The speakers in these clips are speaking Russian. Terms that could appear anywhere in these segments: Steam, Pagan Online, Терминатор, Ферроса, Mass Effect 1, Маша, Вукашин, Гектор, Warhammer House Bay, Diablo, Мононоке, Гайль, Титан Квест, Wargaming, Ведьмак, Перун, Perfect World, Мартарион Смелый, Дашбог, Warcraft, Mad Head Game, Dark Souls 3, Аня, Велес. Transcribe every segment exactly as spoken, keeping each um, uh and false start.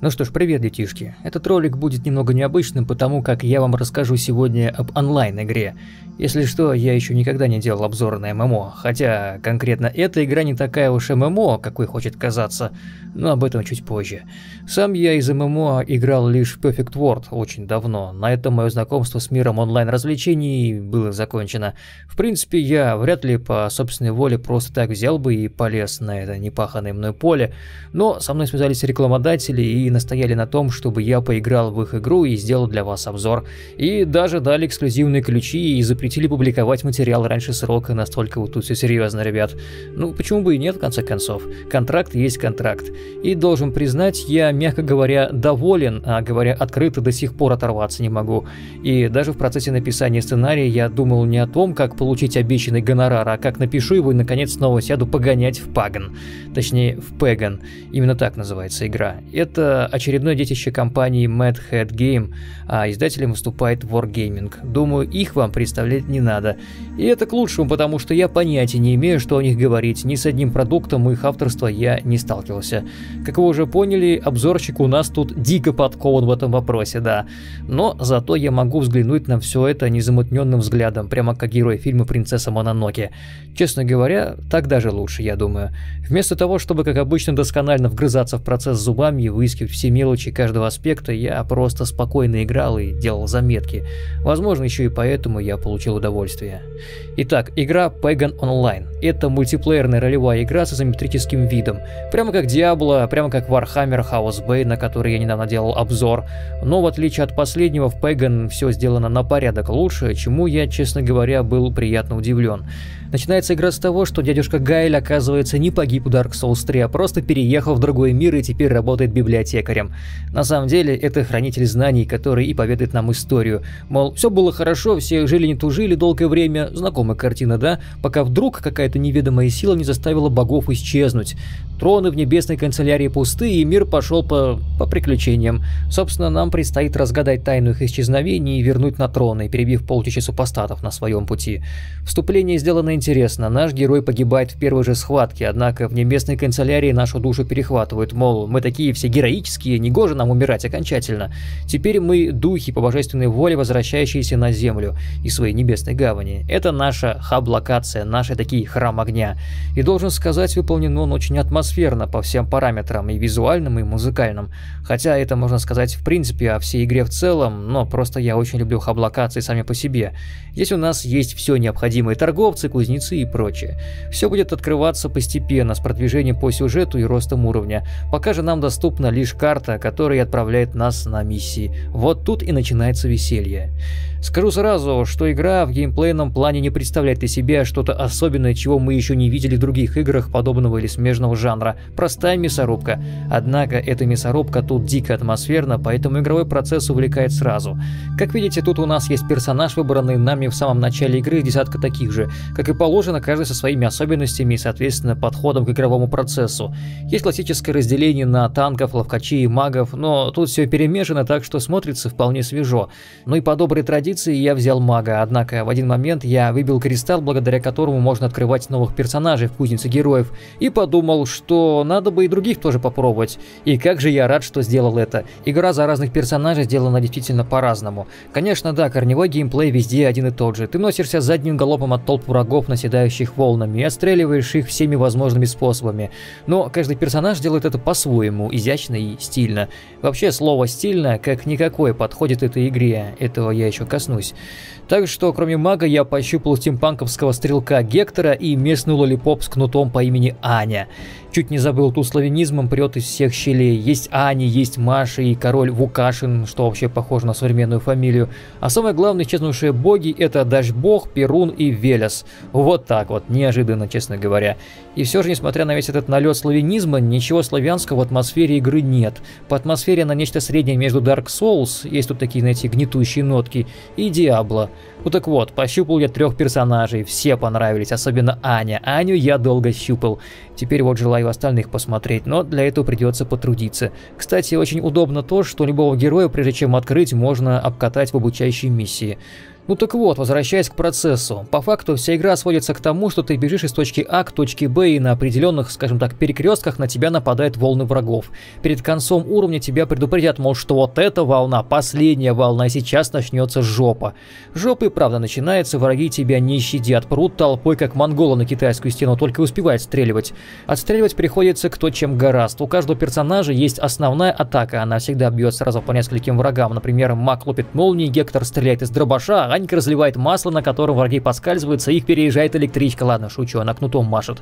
Ну что ж, привет, детишки. Этот ролик будет немного необычным, потому как я вам расскажу сегодня об онлайн-игре. Если что, я еще никогда не делал обзор на ММО, хотя конкретно эта игра не такая уж ММО, какой хочет казаться, но об этом чуть позже. Сам я из ММО играл лишь в Perfect World очень давно, на этом мое знакомство с миром онлайн-развлечений было закончено. В принципе, я вряд ли по собственной воле просто так взял бы и полез на это непаханное мной поле, но со мной связались рекламодатели и И настояли на том, чтобы я поиграл в их игру и сделал для вас обзор. И даже дали эксклюзивные ключи и запретили публиковать материал раньше срока, настолько вот тут все серьезно, ребят. Ну, почему бы и нет, в конце концов. Контракт есть контракт. И должен признать, я, мягко говоря, доволен, а говоря открыто, до сих пор оторваться не могу. И даже в процессе написания сценария я думал не о том, как получить обещанный гонорар, а как напишу его и, наконец, снова сяду погонять в Pagan. Точнее, в Pagan. Именно так называется игра. Это очередное детище компании Mad Head Game, а издателем выступает Wargaming. Думаю, их вам представлять не надо. И это к лучшему, потому что я понятия не имею, что о них говорить. Ни с одним продуктом их авторства я не сталкивался. Как вы уже поняли, обзорщик у нас тут дико подкован в этом вопросе, да. Но зато я могу взглянуть на все это незамутненным взглядом, прямо как герой фильма «Принцесса Мононоке». Честно говоря, так даже лучше, я думаю. Вместо того, чтобы, как обычно, досконально вгрызаться в процесс зубами и выискивать все мелочи каждого аспекта, я просто спокойно играл и делал заметки. Возможно, еще и поэтому я получил удовольствие. Итак, игра Pagan Online. Это мультиплеерная ролевая игра с изометрическим видом. Прямо как Diablo, прямо как Warhammer House Bay, на который я недавно делал обзор. Но в отличие от последнего, в Pagan все сделано на порядок лучше, чему я, честно говоря, был приятно удивлен. Начинается игра с того, что дядюшка Гайль, оказывается, не погиб в Dark Souls три, а просто переехал в другой мир и теперь работает библиотекарем. На самом деле, это хранитель знаний, который и поведает нам историю. Мол, все было хорошо, все жили не тужили долгое время, знакомая картина, да? Пока вдруг какая-то неведомая сила не заставила богов исчезнуть. Троны в небесной канцелярии пусты, и мир пошел по... по приключениям. Собственно, нам предстоит разгадать тайну их исчезновения и вернуть на троны, перебив полтысячи супостатов на своем пути. Вступление сделано интересно. Наш герой погибает в первой же схватке, однако в небесной канцелярии нашу душу перехватывают, мол, мы такие все героические, негоже нам умирать окончательно. Теперь мы духи по божественной воле, возвращающиеся на землю и своей небесной гавани. Это наша хаб-локация, наши такие храм огня. И должен сказать, выполнен он очень атмосферно по всем параметрам, и визуальным, и музыкальным. Хотя это можно сказать в принципе о всей игре в целом, но просто я очень люблю хаб-локации сами по себе. Здесь у нас есть все необходимые: торговцы, кузнецы и прочее. Все будет открываться постепенно, с продвижением по сюжету и ростом уровня. Пока же нам доступна лишь карта, которая отправляет нас на миссии. Вот тут и начинается веселье. Скажу сразу, что игра в геймплейном плане не представляет из себя что-то особенное, чего мы еще не видели в других играх подобного или смежного жанра. Простая мясорубка. Однако эта мясорубка тут дико атмосферна, поэтому игровой процесс увлекает сразу. Как видите, тут у нас есть персонаж, выбранный нами в самом начале игры, десятка таких же. Как и положено, каждый со своими особенностями и, соответственно, подходом к игровому процессу. Есть классическое разделение на танков, ловкачей и магов, но тут все перемешано, так что смотрится вполне свежо. Ну и по доброй традиции я взял мага, однако в один момент я выбил кристалл, благодаря которому можно открывать новых персонажей в кузнице героев, и подумал, что надо бы и других тоже попробовать. И как же я рад, что сделал это. Игра за разных персонажей сделана действительно по-разному. Конечно, да, корневой геймплей везде один и тот же. Ты носишься задним галопом от толп врагов, наседающих волнами, и отстреливаешь их всеми возможными способами. Но каждый персонаж делает это по-своему, изящно и стильно. Вообще, слово «стильно» как никакое подходит этой игре, этого я еще как коснусь. Так что, кроме мага, я пощупал стимпанковского стрелка Гектора и местный лолипоп с кнутом по имени Аня. Чуть не забыл, тут славянизмом прет из всех щелей. Есть Аня, есть Маша и король Вукашин, что вообще похоже на современную фамилию. А самое главное, исчезнувшие боги — это Дашбог, Перун и Велес. Вот так вот, неожиданно, честно говоря. И все же, несмотря на весь этот налет славянизма, ничего славянского в атмосфере игры нет. По атмосфере она нечто среднее между Dark Souls, есть тут такие, знаете, гнетущие нотки, и Diablo. Ну так вот, пощупал я трех персонажей, все понравились, особенно Аня. Аню я долго щупал. Теперь вот желаю остальных посмотреть, но для этого придется потрудиться. Кстати, очень удобно то, что любого героя, прежде чем открыть, можно обкатать в обучающей миссии. Ну так вот, возвращаясь к процессу. По факту вся игра сводится к тому, что ты бежишь из точки А к точке Б, и на определенных, скажем так, перекрестках на тебя нападают волны врагов. Перед концом уровня тебя предупредят, мол, что вот эта волна, последняя волна, и сейчас начнется жопа. Жопа и правда начинается, враги тебя не щадят, прут толпой, как монголы на китайскую стену, только успевают стреливать. Отстреливать приходится кто чем гораст. У каждого персонажа есть основная атака, она всегда бьет сразу по нескольким врагам. Например, маг лупит молнии, Гектор стреляет из дробаша, а Анька разливает масло, на котором враги поскальзываются, их переезжает электричка. Ладно, шучу, она кнутом машет.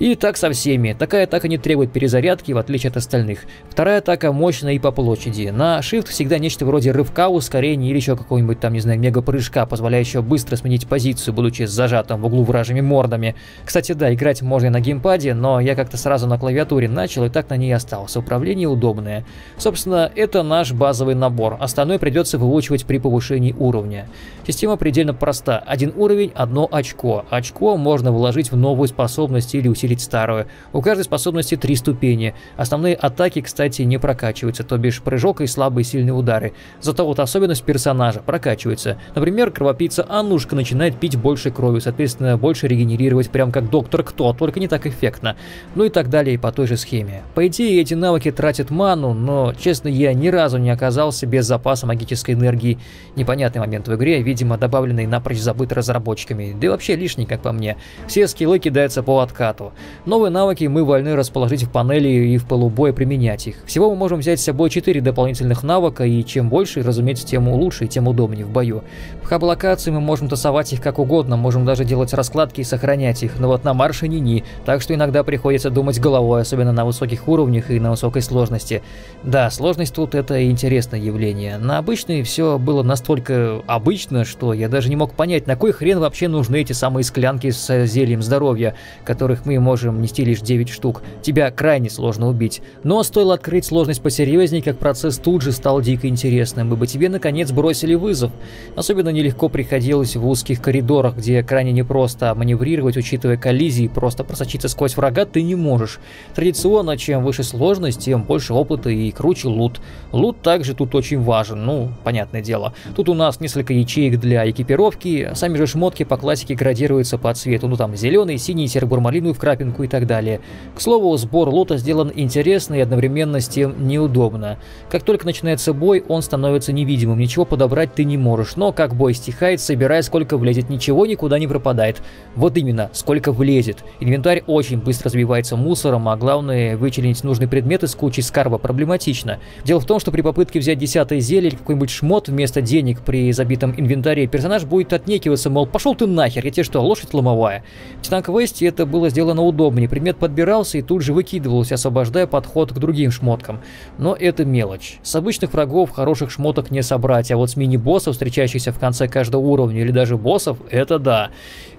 И так со всеми. Такая атака не требует перезарядки, в отличие от остальных. Вторая атака мощная и по площади. На shift всегда нечто вроде рывка, ускорения или еще какого-нибудь там, не знаю, мега-прыжка, позволяющего быстро сменить позицию, будучи зажатым в углу вражьими мордами. Кстати, да, играть можно и на геймпаде, но я как-то сразу на клавиатуре начал и так на ней остался. Управление удобное. Собственно, это наш базовый набор. Остальное придется выучивать при повышении уровня. Система предельно проста. Один уровень, одно очко. Очко можно вложить в новую способность или усилить старую. У каждой способности три ступени. Основные атаки, кстати, не прокачиваются, то бишь прыжок и слабые сильные удары. Зато вот особенность персонажа прокачивается. Например, кровопийца Аннушка начинает пить больше крови, соответственно, больше регенерировать, прям как доктор Кто, только не так эффектно. Ну и так далее по той же схеме. По идее, эти навыки тратят ману, но, честно, я ни разу не оказался без запаса магической энергии. Непонятный момент в игре, видимо, добавленный напрочь забыт разработчиками, да и вообще лишний, как по мне. Все скиллы кидаются по откату. Новые навыки мы вольны расположить в панели и в полубое применять их. Всего мы можем взять с собой четыре дополнительных навыка, и чем больше, разумеется, тем лучше и тем удобнее в бою. В хаблокации мы можем тасовать их как угодно, можем даже делать раскладки и сохранять их, но вот на марше ни-ни, так что иногда приходится думать головой, особенно на высоких уровнях и на высокой сложности. Да, сложность тут — это интересное явление. На обычной все было настолько обычно, что я даже не мог понять, на кой хрен вообще нужны эти самые склянки с зельем здоровья, которых мы можем нести лишь девять штук. Тебя крайне сложно убить. Но стоило открыть сложность посерьезнее, как процесс тут же стал дико интересным, ибо тебе наконец бросили вызов. Особенно нелегко приходилось в узких коридорах, где крайне непросто маневрировать, учитывая коллизии, просто просочиться сквозь врага ты не можешь. Традиционно, чем выше сложность, тем больше опыта и круче лут. Лут также тут очень важен, ну, понятное дело. Тут у нас несколько ячеек для экипировки, сами же шмотки по классике градируются по цвету, ну там зеленый, синий, серо-бурмалиновый в крапинку и так далее. К слову, сбор лута сделан интересно и одновременно с тем неудобно. Как только начинается бой, он становится невидимым, ничего подобрать ты не можешь, но как бой стихает, собирай сколько влезет, ничего никуда не пропадает. Вот именно, сколько влезет. Инвентарь очень быстро сбивается мусором, а главное, вычленить нужный предмет из кучи скарба проблематично. Дело в том, что при попытке взять десятое зелье или какой-нибудь шмот вместо денег при забитом инвентаре, персонаж будет отнекиваться, мол, пошел ты нахер, я тебе что, лошадь ломовая? В Титан Квесте это было сделано удобнее, предмет подбирался и тут же выкидывался, освобождая подход к другим шмоткам. Но это мелочь. С обычных врагов хороших шмоток не собрать, а вот с мини-боссов, встречающихся в конце каждого уровня, или даже боссов, это да.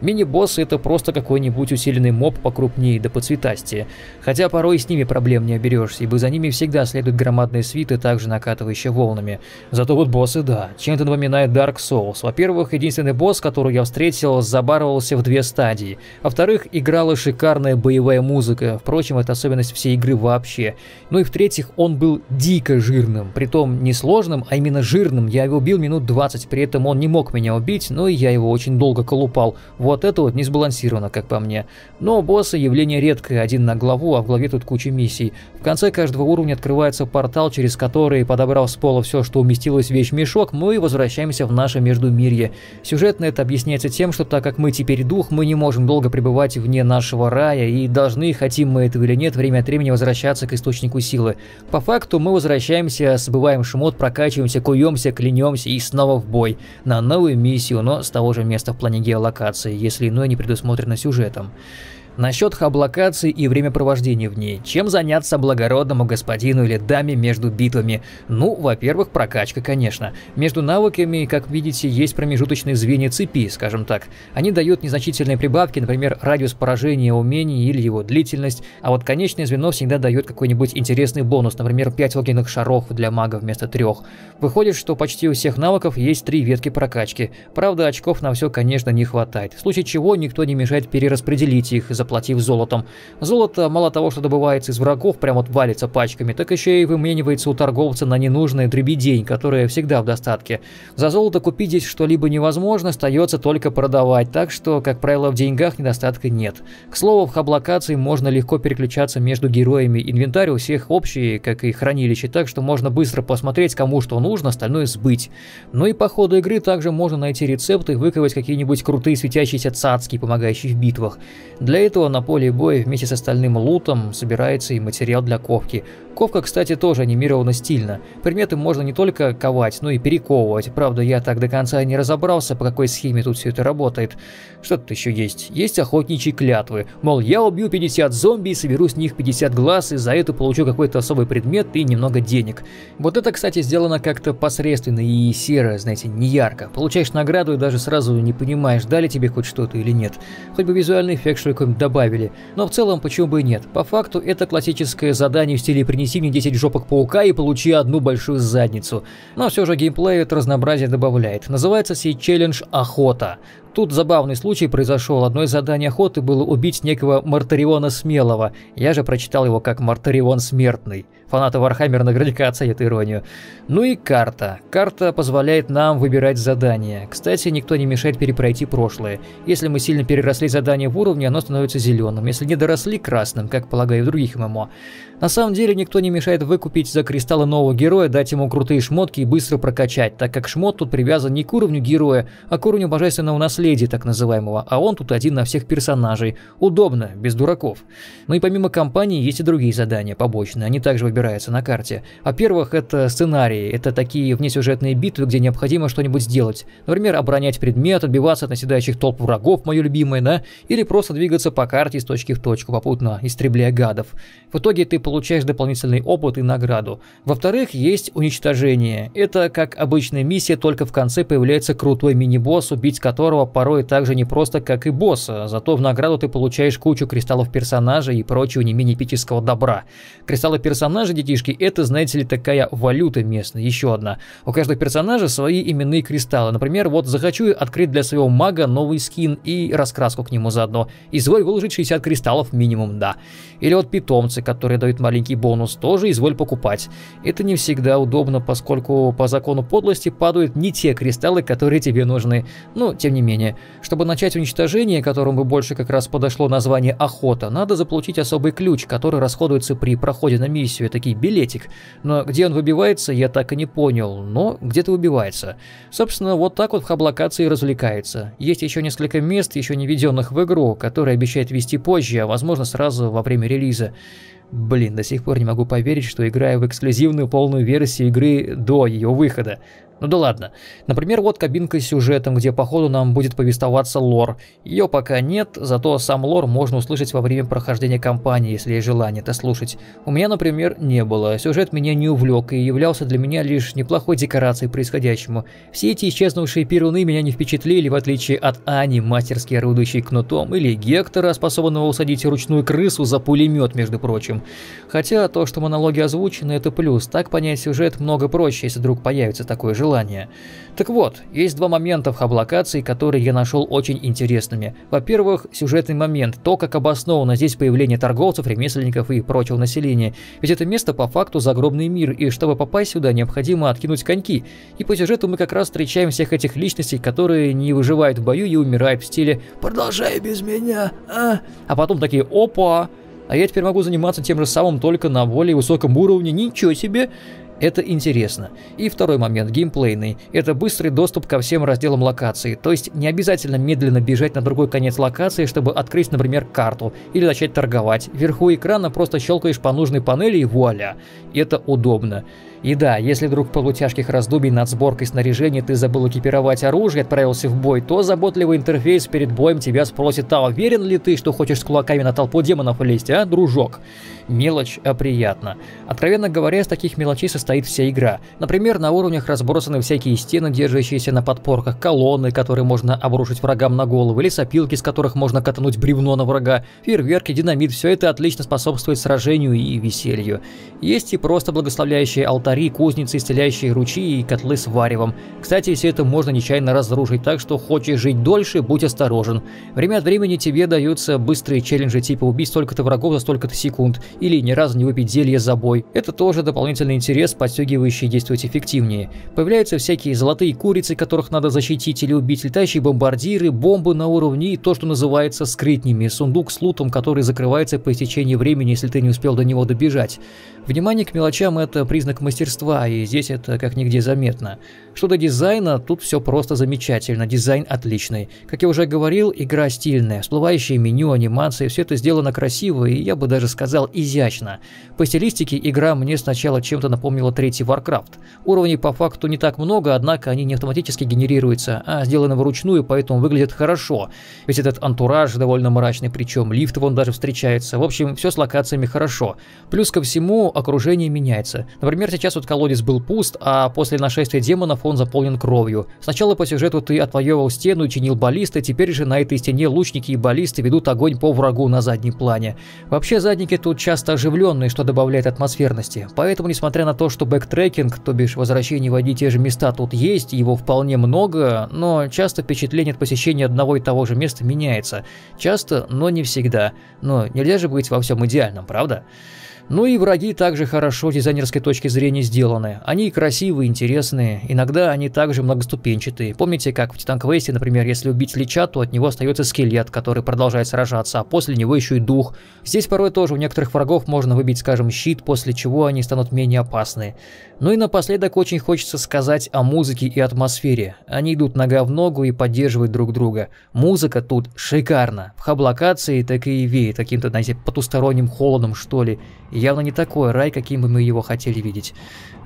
Мини-боссы — это просто какой-нибудь усиленный моб покрупнее да поцветастее. Хотя порой и с ними проблем не оберешься, ибо за ними всегда следуют громадные свиты, также накатывающие волнами. Зато вот боссы, да, чем-то напоминает Dark Souls. Во-первых, единственный босс, который я встретил, забарывался в две стадии. Во-вторых, играла шикарная боевая музыка, впрочем, это особенность всей игры вообще. Ну и в-третьих, он был дико жирным, притом не сложным, а именно жирным. Я его бил минут двадцать, при этом он не мог меня убить, но и я его очень долго колупал. Вот это вот не сбалансировано, как по мне. Но боссы — явление редкое, один на главу, а в главе тут куча миссий. В конце каждого уровня открывается портал, через который, подобрав с пола все, что уместилось в вещмешок, мы возвращаемся в наше междумирье. Сюжетно это объясняется тем, что так как мы теперь дух, мы не можем долго пребывать вне нашего рая и должны, хотим мы этого или нет, время от времени возвращаться к источнику силы. По факту мы возвращаемся, сбываем шмот, прокачиваемся, куемся, клянемся и снова в бой. На новую миссию, но с того же места в плане геолокации, если иное не предусмотрено сюжетом. Насчет хаблокации и времяпровождения в ней. Чем заняться благородному господину или даме между битвами? Ну, во-первых, прокачка, конечно. Между навыками, как видите, есть промежуточные звенья цепи, скажем так. Они дают незначительные прибавки, например, радиус поражения умений или его длительность, а вот конечное звено всегда дает какой-нибудь интересный бонус, например, пять огненных шаров для мага вместо трех. Выходит, что почти у всех навыков есть три ветки прокачки. Правда, очков на все, конечно, не хватает, в случае чего никто не мешает перераспределить их за заплатив золотом. Золото мало того, что добывается из врагов, прям вот валится пачками, так еще и выменивается у торговца на ненужные дребедень, которые всегда в достатке. За золото купить здесь что-либо невозможно, остается только продавать, так что, как правило, в деньгах недостатка нет. К слову, в хаблокации можно легко переключаться между героями. Инвентарь у всех общий, как и хранилище, так что можно быстро посмотреть, кому что нужно, остальное сбыть. Ну и по ходу игры также можно найти рецепты и выковать какие-нибудь крутые светящиеся цацки, помогающие в битвах. Для этого на поле боя вместе с остальным лутом собирается и материал для ковки. Ковка, кстати, тоже анимирована стильно. Предметы можно не только ковать, но и перековывать. Правда, я так до конца не разобрался, по какой схеме тут все это работает. Что тут еще есть? Есть охотничьи клятвы. Мол, я убью пятьдесят зомби и соберу с них пятьдесят глаз, и за это получу какой-то особый предмет и немного денег. Вот это, кстати, сделано как-то посредственно и серо, знаете, не ярко. Получаешь награду и даже сразу не понимаешь, дали тебе хоть что-то или нет. Хоть бы визуальный эффект что какой-нибудь добавили. Но в целом, почему бы и нет. По факту, это классическое задание в стиле «принеси мне десять жопок паука и получи одну большую задницу». Но все же геймплей это разнообразие добавляет. Называется сей челлендж «Охота». Тут забавный случай произошел. Одно из заданий охоты было убить некого Мартариона Смелого. Я же прочитал его как Мартарион Смертный. Фанаты Warhammer наверняка оценят иронию. Ну и карта. Карта позволяет нам выбирать задания. Кстати, никто не мешает перепройти прошлое. Если мы сильно переросли задание в уровне, оно становится зеленым. Если не доросли, красным, как полагаю в других эм эм о. На самом деле, никто не мешает выкупить за кристаллы нового героя, дать ему крутые шмотки и быстро прокачать, так как шмот тут привязан не к уровню героя, а к уровню божественного наследия, так называемого, а он тут один на всех персонажей. Удобно, без дураков. Ну и помимо кампании есть и другие задания побочные, они также выбирают на карте. Во-первых, это сценарии, это такие внесюжетные битвы, где необходимо что-нибудь сделать. Например, оборонять предмет, отбиваться от наседающих толп врагов, мое любимое, да? Или просто двигаться по карте из точки в точку, попутно истребляя гадов. В итоге ты получаешь дополнительный опыт и награду. Во-вторых, есть уничтожение. Это, как обычная миссия, только в конце появляется крутой мини-босс, убить которого порой так же непросто, как и босса, зато в награду ты получаешь кучу кристаллов персонажа и прочего не менее эпического добра. Кристаллы персонажа, детишки, это, знаете ли, такая валюта местная, еще одна. У каждого персонажа свои именные кристаллы. Например, вот захочу я открыть для своего мага новый скин и раскраску к нему заодно. Изволь выложить шестьдесят кристаллов минимум, да. Или вот питомцы, которые дают маленький бонус, тоже изволь покупать. Это не всегда удобно, поскольку по закону подлости падают не те кристаллы, которые тебе нужны. Но, тем не менее, чтобы начать уничтожение, которому больше как раз подошло название «Охота», надо заполучить особый ключ, который расходуется при проходе на миссию. Это билетик. Но где он выбивается, я так и не понял, но где-то выбивается. Собственно, вот так вот в хаблокации развлекается. Есть еще несколько мест, еще не введенных в игру, которые обещают ввести позже, а возможно сразу во время релиза. Блин, до сих пор не могу поверить, что играю в эксклюзивную полную версию игры до ее выхода. Ну да ладно. Например, вот кабинка с сюжетом, где по ходу нам будет повествоваться лор. Ее пока нет, зато сам лор можно услышать во время прохождения кампании, если есть желание это слушать. У меня, например, не было. Сюжет меня не увлек и являлся для меня лишь неплохой декорацией происходящему. Все эти исчезнувшие перуны меня не впечатлили, в отличие от Ани, мастерски орудующей кнутом, или Гектора, способного усадить ручную крысу за пулемет, между прочим. Хотя то, что монологи озвучены, это плюс. Так понять сюжет много проще, если вдруг появится такое желание. Так вот, есть два момента в хаблокации, которые я нашел очень интересными. Во-первых, сюжетный момент, то, как обосновано здесь появление торговцев, ремесленников и прочего населения. Ведь это место по факту загробный мир, и чтобы попасть сюда, необходимо откинуть коньки. И по сюжету мы как раз встречаем всех этих личностей, которые не выживают в бою и умирают в стиле «Продолжай без меня, а?» А потом такие «Опа! А я теперь могу заниматься тем же самым, только на более высоком уровне, ничего себе!» Это интересно. И второй момент, геймплейный. Это быстрый доступ ко всем разделам локации. То есть не обязательно медленно бежать на другой конец локации, чтобы открыть, например, карту или начать торговать. Вверху экрана просто щелкаешь по нужной панели и вуаля. Это удобно. И да, если вдруг после тяжких раздумий над сборкой снаряжения ты забыл экипировать оружие и отправился в бой, то заботливый интерфейс перед боем тебя спросит: а уверен ли ты, что хочешь с кулаками на толпу демонов лезть, а, дружок? Мелочь, а приятно. Откровенно говоря, из таких мелочей состоит вся игра. Например, на уровнях разбросаны всякие стены, держащиеся на подпорках, колонны, которые можно обрушить врагам на голову, или сопилки, с которых можно катануть бревно на врага, фейерверки, динамит, все это отлично способствует сражению и веселью. Есть и просто благословляющие алтарь, алтари, кузницы, исцеляющие ручьи и котлы с варевом. Кстати, все это можно нечаянно разрушить, так что хочешь жить дольше, будь осторожен. Время от времени тебе даются быстрые челленджи типа убить столько-то врагов за столько-то секунд, или ни разу не выпить зелье за бой. Это тоже дополнительный интерес, подстегивающий действовать эффективнее. Появляются всякие золотые курицы, которых надо защитить или убить, летающие бомбардиры, бомбы на уровне и то, что называется скрытнями, сундук с лутом, который закрывается по истечении времени, если ты не успел до него добежать. Внимание к мелочам – это признак мастерства, и здесь это как нигде заметно. Что до дизайна, тут все просто замечательно, дизайн отличный. Как я уже говорил, игра стильная, всплывающие меню, анимации, все это сделано красиво и, я бы даже сказал, изящно. По стилистике игра мне сначала чем-то напомнила третий Warcraft. Уровней по факту не так много, однако они не автоматически генерируются, а сделаны вручную, поэтому выглядят хорошо. Ведь этот антураж довольно мрачный, причем лифт вон даже встречается. В общем, все с локациями хорошо. Плюс ко всему, окружение меняется. Например, сейчас вот колодец был пуст, а после нашествия демонов он заполнен кровью. Сначала по сюжету ты отвоевывал стену и чинил баллисты, теперь же на этой стене лучники и баллисты ведут огонь по врагу на заднем плане. Вообще, задники тут часто оживленные, что добавляет атмосферности. Поэтому, несмотря на то, что бэктрекинг, то бишь возвращение в одни и те же места тут есть, его вполне много, но часто впечатление от посещения одного и того же места меняется. Часто, но не всегда. Но нельзя же быть во всем идеальным, правда? Ну и враги также хорошо с дизайнерской точки зрения сделаны. Они красивые, интересные, иногда они также многоступенчатые. Помните, как в Титан Квесте, например, если убить лича, то от него остается скелет, который продолжает сражаться, а после него еще и дух. Здесь порой тоже у некоторых врагов можно выбить, скажем, щит, после чего они станут менее опасны. Ну и напоследок очень хочется сказать о музыке и атмосфере. Они идут нога в ногу и поддерживают друг друга. Музыка тут шикарна. В хаб-локации так и веет каким-то, знаете, потусторонним холодом, что ли. Явно не такой рай, каким бы мы его хотели видеть.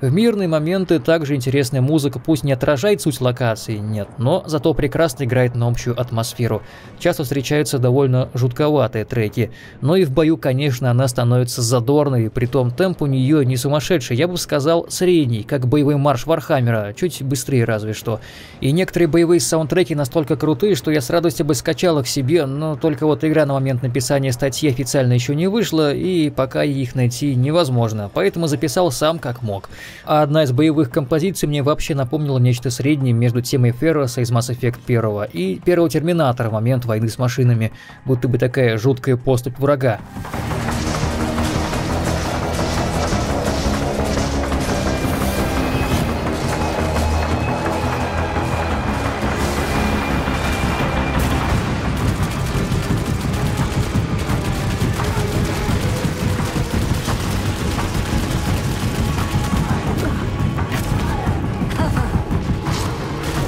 В мирные моменты также интересная музыка, пусть не отражает суть локации, нет, но зато прекрасно играет на общую атмосферу. Часто встречаются довольно жутковатые треки, но и в бою, конечно, она становится задорной, притом темп у нее не сумасшедший, я бы сказал, средний, как боевой марш Вархаммера, чуть быстрее разве что. И некоторые боевые саундтреки настолько крутые, что я с радостью бы скачал их себе, но только вот игра на момент написания статьи официально еще не вышла, и пока их на найти невозможно, поэтому записал сам как мог. А одна из боевых композиций мне вообще напомнила нечто среднее между темой Ферроса из Масс Эффект один и первого Терминатора в момент войны с машинами, будто бы такая жуткая поступь врага.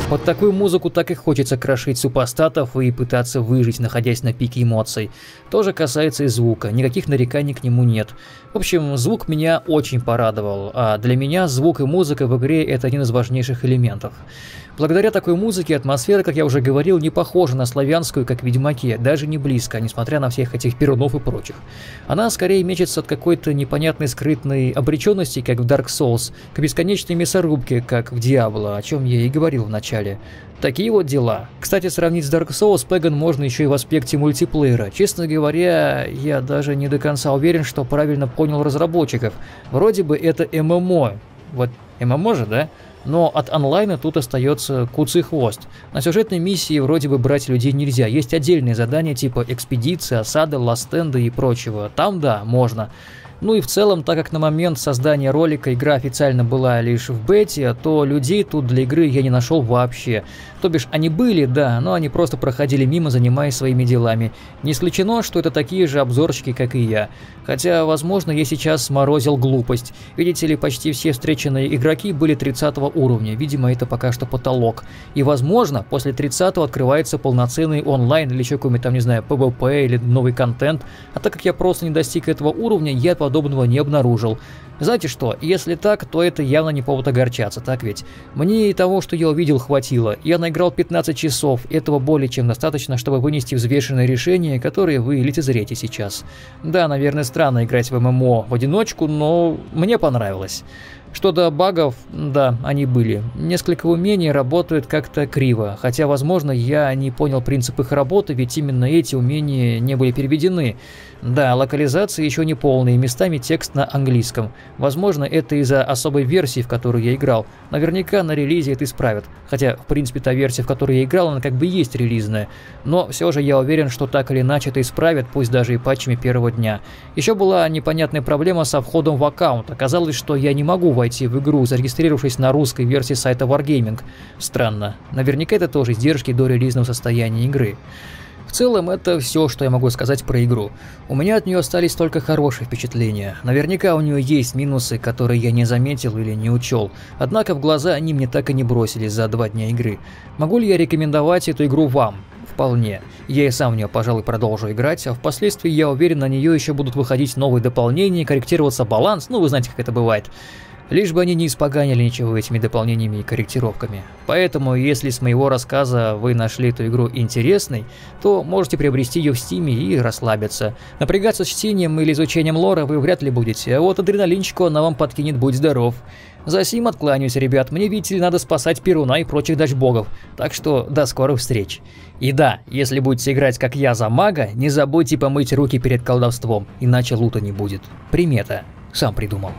Под такую музыку так и хочется крошить супостатов и пытаться выжить, находясь на пике эмоций. Тоже касается и звука, никаких нареканий к нему нет. В общем, звук меня очень порадовал, а для меня звук и музыка в игре – это один из важнейших элементов. Благодаря такой музыке атмосфера, как я уже говорил, не похожа на славянскую, как в Ведьмаке, даже не близко, несмотря на всех этих перунов и прочих. Она скорее мечется от какой-то непонятной скрытной обреченности, как в Dark Souls, к бесконечной мясорубке, как в Diablo, о чем я и говорил в начале. Такие вот дела. Кстати, сравнить с Dark Souls Pagan можно еще и в аспекте мультиплеера. Честно говоря, я даже не до конца уверен, что правильно понял разработчиков. Вроде бы это ММО. Вот ММО же, да? Но от онлайна тут остается куцый хвост. На сюжетной миссии вроде бы брать людей нельзя. Есть отдельные задания типа экспедиции, осады, ластенды и прочего. Там, да, можно. Ну и в целом, так как на момент создания ролика игра официально была лишь в бете, то людей тут для игры я не нашел вообще. То бишь они были, да, но они просто проходили мимо, занимаясь своими делами. Не исключено, что это такие же обзорщики, как и я. Хотя, возможно, я сейчас сморозил глупость. Видите ли, почти все встреченные игроки были тридцатого уровня, видимо, это пока что потолок. И, возможно, после тридцатого открывается полноценный онлайн или еще какой-нибудь там, не знаю, пэ вэ пэ или новый контент. А так как я просто не достиг этого уровня, я подобного не обнаружил. Знаете что, если так, то это явно не повод огорчаться, так ведь? Мне и того, что я увидел, хватило. Я наиграл пятнадцать часов, этого более чем достаточно, чтобы вынести взвешенное решение, которое вы лицезрите сейчас. Да, наверное, странно играть в ММО в одиночку, но мне понравилось. Что до багов, да, они были. Несколько умений работают как-то криво, хотя, возможно, я не понял принцип их работы, ведь именно эти умения не были переведены. Да, локализации еще не полные, местами текст на английском. Возможно, это из-за особой версии, в которую я играл. Наверняка на релизе это исправят, хотя, в принципе, та версия, в которой я играл, она как бы есть релизная. Но все же я уверен, что так или иначе это исправят, пусть даже и патчами первого дня. Еще была непонятная проблема со входом в аккаунт. Оказалось, что я не могу войти в игру, зарегистрировавшись на русской версии сайта Wargaming. Странно. Наверняка это тоже издержки до релизного состояния игры. В целом, это все, что я могу сказать про игру. У меня от нее остались только хорошие впечатления. Наверняка у нее есть минусы, которые я не заметил или не учел. Однако в глаза они мне так и не бросились за два дня игры. Могу ли я рекомендовать эту игру вам? Вполне. Я и сам в нее, пожалуй, продолжу играть, а впоследствии, я уверен, на нее еще будут выходить новые дополнения, корректироваться баланс, ну вы знаете, как это бывает. Лишь бы они не испоганили ничего этими дополнениями и корректировками. Поэтому, если с моего рассказа вы нашли эту игру интересной, то можете приобрести ее в Steam и расслабиться. Напрягаться с чтением или изучением лора вы вряд ли будете, а вот адреналинчику она вам подкинет, будь здоров. За сим откланяюсь, ребят, мне, видите ли, надо спасать Перуна и прочих дашбогов, так что до скорых встреч. И да, если будете играть как я за мага, не забудьте помыть руки перед колдовством, иначе лута не будет. Примета. Сам придумал.